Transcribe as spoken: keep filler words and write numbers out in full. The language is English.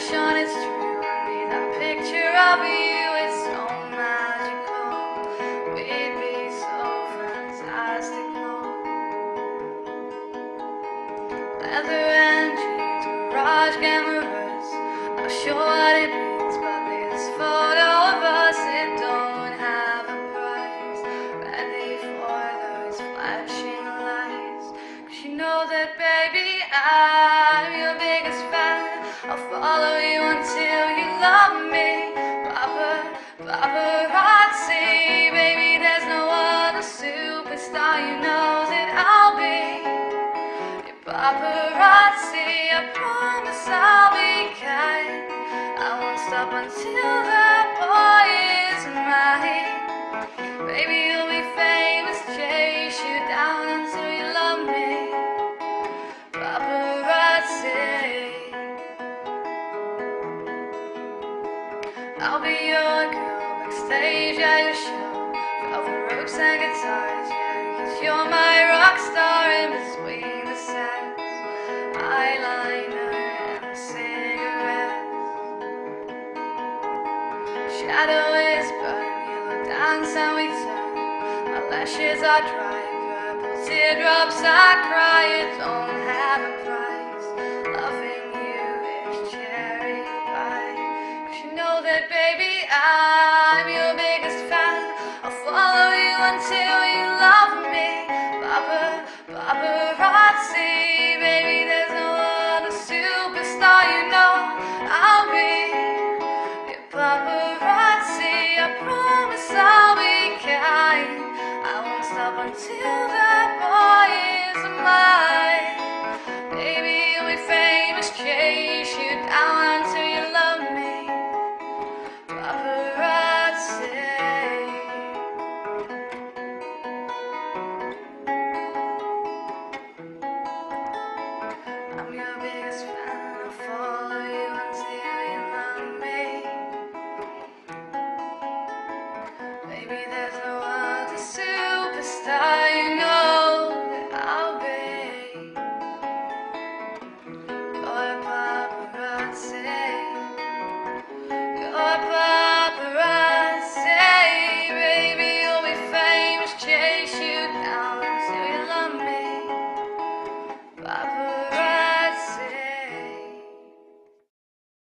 reflection is true. I mean, that picture of you is so magical. We'd be so fantastical. Leather and jeans, garage cameras, not sure what it means, but this photo of us, it don't have a price. Ready for those flashing lights, 'cause you know that, baby, I'm your biggest fan. I'll follow you until you love me. Papa, paparazzi, baby, there's no other superstar you know that I'll be. Your paparazzi, I promise I'll be kind. I won't stop until that boy is mine. Baby, you'll be famous, chase you down until you love me. Paparazzi, I'll be your girl backstage at your show. Velvet ropes and guitars, yeah, 'cause you're my rock star. In between the sets, eyeliner and cigarettes. Shadow is burning, yellow dance and we turn. My lashes are dry, purple teardrops I cry. It don't have a price. Loving you is cherry pie. Baby, I'm your biggest fan. I'll follow you until you love me. Papa, paparazzi, baby, there's no other superstar you know I'll be. Your paparazzi, I promise I'll be kind. I won't stop until that boy is mine. Baby, you'll be famous, chase you down until you love me. I'm your biggest fan, I'll follow you until you love me. Baby, there's